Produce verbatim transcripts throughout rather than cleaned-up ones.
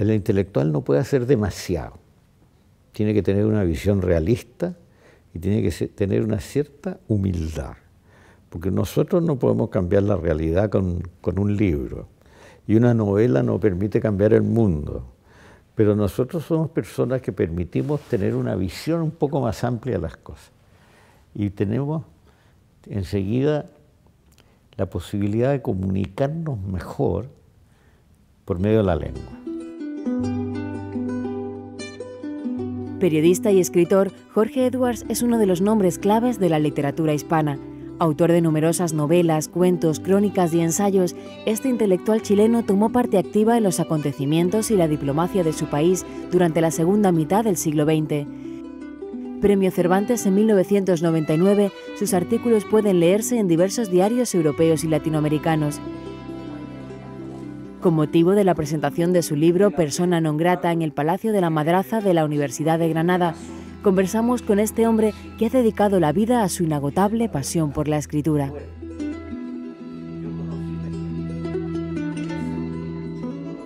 El intelectual no puede hacer demasiado. Tiene que tener una visión realista y tiene que tener una cierta humildad. Porque nosotros no podemos cambiar la realidad con, con un libro. Y una novela no permite cambiar el mundo. Pero nosotros somos personas que permitimos tener una visión un poco más amplia de las cosas. Y tenemos enseguida la posibilidad de comunicarnos mejor por medio de la lengua. Periodista y escritor, Jorge Edwards es uno de los nombres claves de la literatura hispana. Autor de numerosas novelas, cuentos, crónicas y ensayos, este intelectual chileno tomó parte activa en los acontecimientos y la diplomacia de su país durante la segunda mitad del siglo veinte. Premio Cervantes en mil novecientos noventa y nueve, sus artículos pueden leerse en diversos diarios europeos y latinoamericanos. Con motivo de la presentación de su libro Persona non grata en el Palacio de la Madraza de la Universidad de Granada, conversamos con este hombre que ha dedicado la vida a su inagotable pasión por la escritura.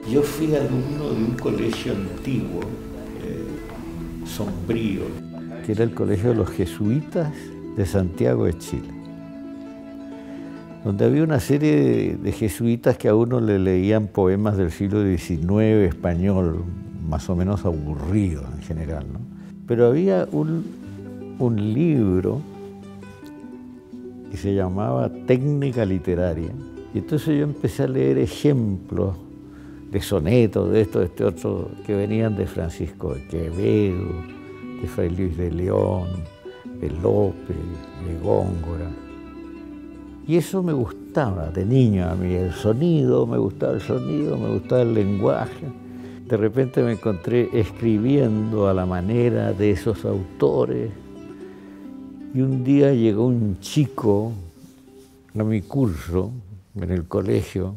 Yo fui alumno de un colegio antiguo, eh, sombrío, que era el Colegio de los Jesuitas de Santiago de Chile, donde había una serie de, de jesuitas que a uno le leían poemas del siglo diecinueve español, más o menos aburridos en general, ¿no? Pero había un, un libro que se llamaba Técnica Literaria. Y entonces yo empecé a leer ejemplos de sonetos, de esto, de este otro, que venían de Francisco de Quevedo, de Fray Luis de León, de Lope, de Góngora. Y eso me gustaba de niño a mí, el sonido, me gustaba el sonido, me gustaba el lenguaje. De repente me encontré escribiendo a la manera de esos autores y un día llegó un chico a mi curso en el colegio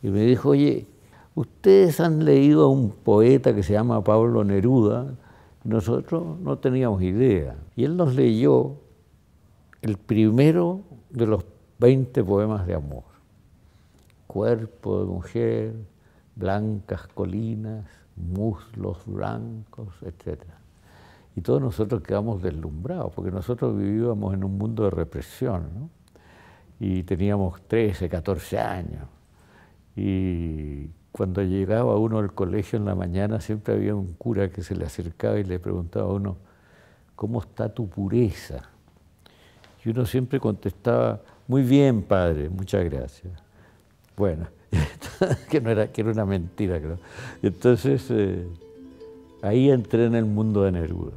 y me dijo, oye, ustedes han leído a un poeta que se llama Pablo Neruda. Nosotros no teníamos idea. Y él nos leyó el primero de los veinte poemas de amor. Cuerpo de mujer, blancas colinas, muslos blancos, etcétera. Y todos nosotros quedamos deslumbrados, porque nosotros vivíamos en un mundo de represión, ¿no? Y teníamos trece, catorce años. Y cuando llegaba uno al colegio en la mañana, siempre había un cura que se le acercaba y le preguntaba a uno, ¿cómo está tu pureza? Y uno siempre contestaba, muy bien, padre, muchas gracias. Bueno. que, no era, que era una mentira, creo. Entonces, eh, ahí entré en el mundo de Neruda.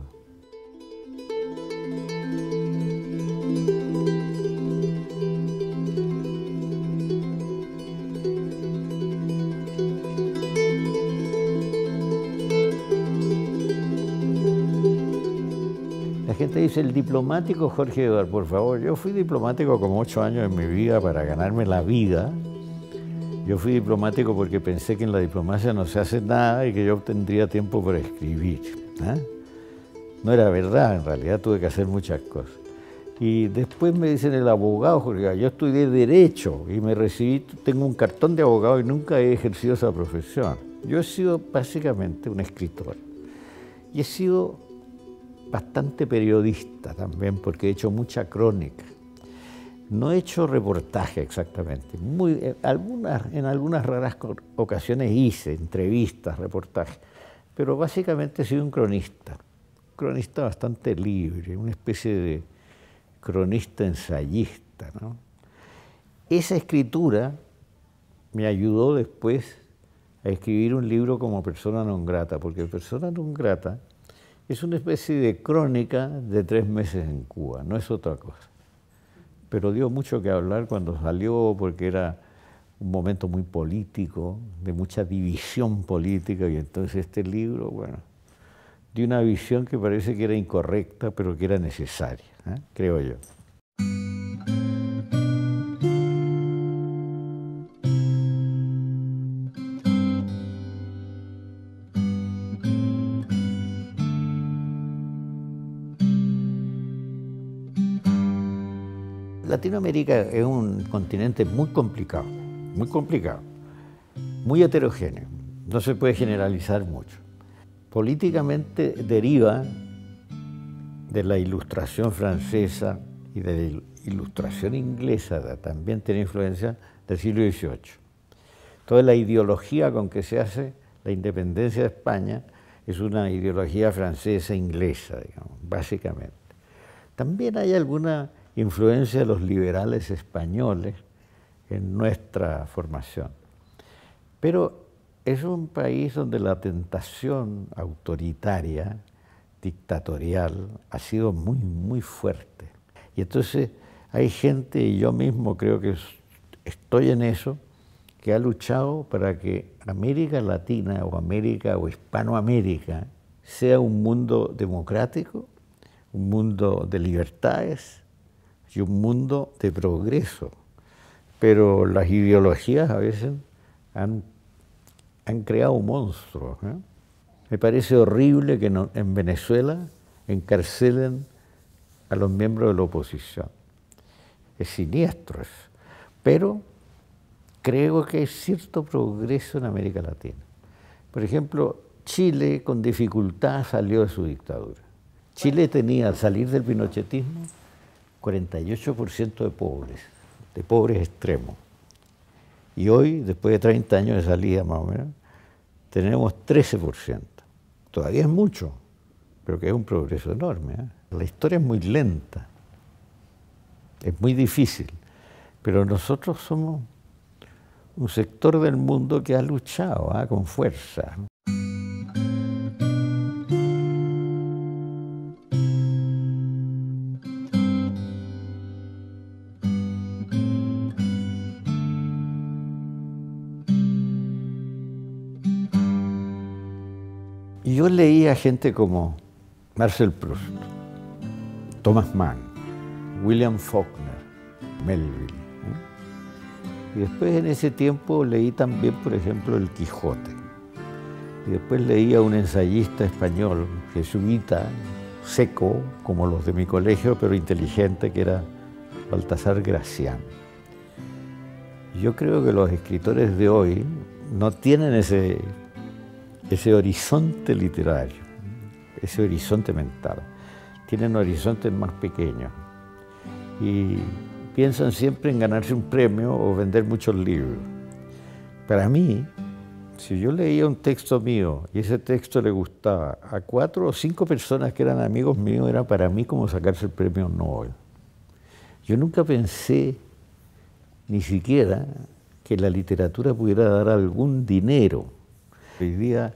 La gente dice, el diplomático Jorge Edwards, por favor. Yo fui diplomático como ocho años en mi vida para ganarme la vida. Yo fui diplomático porque pensé que en la diplomacia no se hace nada y que yo obtendría tiempo para escribir, ¿eh? No era verdad, en realidad tuve que hacer muchas cosas. Y después me dicen el abogado, Jorge, yo estudié Derecho y me recibí, tengo un cartón de abogado y nunca he ejercido esa profesión. Yo he sido básicamente un escritor y he sido bastante periodista también porque he hecho mucha crónica. No he hecho reportaje exactamente, muy, en, algunas, en algunas raras ocasiones hice entrevistas, reportajes, pero básicamente he sido un cronista, un cronista bastante libre, una especie de cronista ensayista, ¿no? Esa escritura me ayudó después a escribir un libro como Persona non grata, porque Persona non grata es una especie de crónica de tres meses en Cuba, no es otra cosa. Pero dio mucho que hablar cuando salió, porque era un momento muy político, de mucha división política, y entonces este libro, bueno, dio una visión que parece que era incorrecta, pero que era necesaria, ¿eh? Creo yo. Latinoamérica es un continente muy complicado, muy complicado, muy heterogéneo, No se puede generalizar mucho. Políticamente deriva de la Ilustración francesa y de la Ilustración inglesa, también tiene influencia del siglo dieciocho. Toda la ideología con que se hace la independencia de España es una ideología francesa-inglesa, digamos, básicamente. También hay alguna influencia de los liberales españoles en nuestra formación. Pero es un país donde la tentación autoritaria, dictatorial, ha sido muy, muy fuerte. Y entonces hay gente, y yo mismo creo que estoy en eso, que ha luchado para que América Latina o América o Hispanoamérica sea un mundo democrático, un mundo de libertades y un mundo de progreso. Pero las ideologías a veces han, han creado monstruos, ¿eh? Me parece horrible que no, en Venezuela encarcelen a los miembros de la oposición. Es siniestro eso. Pero creo que hay cierto progreso en América Latina. Por ejemplo, Chile con dificultad salió de su dictadura. Chile tenía, al salir del pinochetismo, cuarenta y ocho por ciento de pobres, de pobres extremos. Y hoy, después de treinta años de salida más o menos, tenemos trece por ciento. Todavía es mucho, pero que es un progreso enorme, ¿eh? La historia es muy lenta, es muy difícil, pero nosotros somos un sector del mundo que ha luchado, ¿eh? Con fuerza. Y yo leía gente como Marcel Proust, Thomas Mann, William Faulkner, Melville. Y después en ese tiempo leí también, por ejemplo, El Quijote. Y después leí a un ensayista español, jesuita, seco, como los de mi colegio, pero inteligente, que era Baltasar Gracián. Yo creo que los escritores de hoy no tienen ese, ese horizonte literario, ese horizonte mental. Tienen horizontes más pequeños. Y piensan siempre en ganarse un premio o vender muchos libros. Para mí, si yo leía un texto mío y ese texto le gustaba a cuatro o cinco personas que eran amigos míos, era para mí como sacarse el premio Nobel. Yo nunca pensé ni siquiera que la literatura pudiera dar algún dinero. Hoy día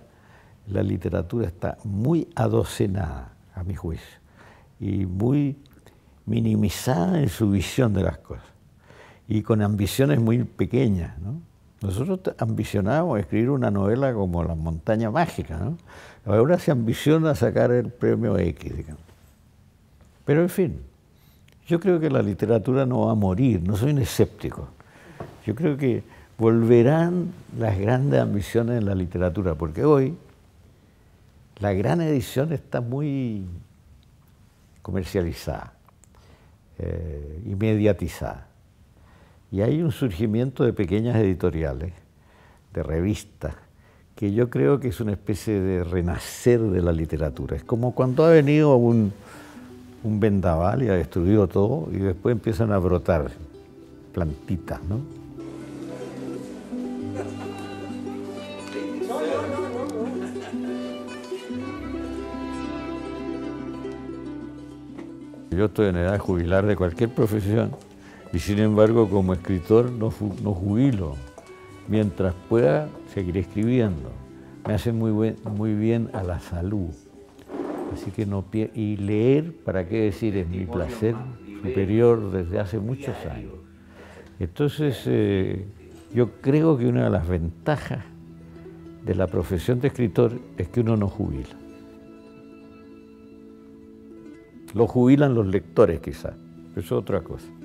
la literatura está muy adocenada, a mi juicio, y muy minimizada en su visión de las cosas y con ambiciones muy pequeñas, ¿no? Nosotros ambicionábamos escribir una novela como La montaña mágica, ¿no? Ahora se ambiciona sacar el premio X, digamos. Pero en fin, yo creo que la literatura no va a morir, no soy un escéptico. Yo creo que volverán las grandes ambiciones en la literatura, porque hoy la gran edición está muy comercializada. Eh, y mediatizada. Y hay un surgimiento de pequeñas editoriales, de revistas, que yo creo que es una especie de renacer de la literatura. Es como cuando ha venido un, un vendaval y ha destruido todo, y después empiezan a brotar plantitas, ¿no? Yo estoy en edad de jubilar de cualquier profesión y sin embargo como escritor no, no jubilo. Mientras pueda seguiré escribiendo. Me hace muy, buen, muy bien a la salud. Así que no pie y leer, para qué decir, es mi placer superior desde hace muchos años. Entonces eh, yo creo que una de las ventajas de la profesión de escritor es que uno no jubila. Lo jubilan los lectores, quizás, eso es otra cosa.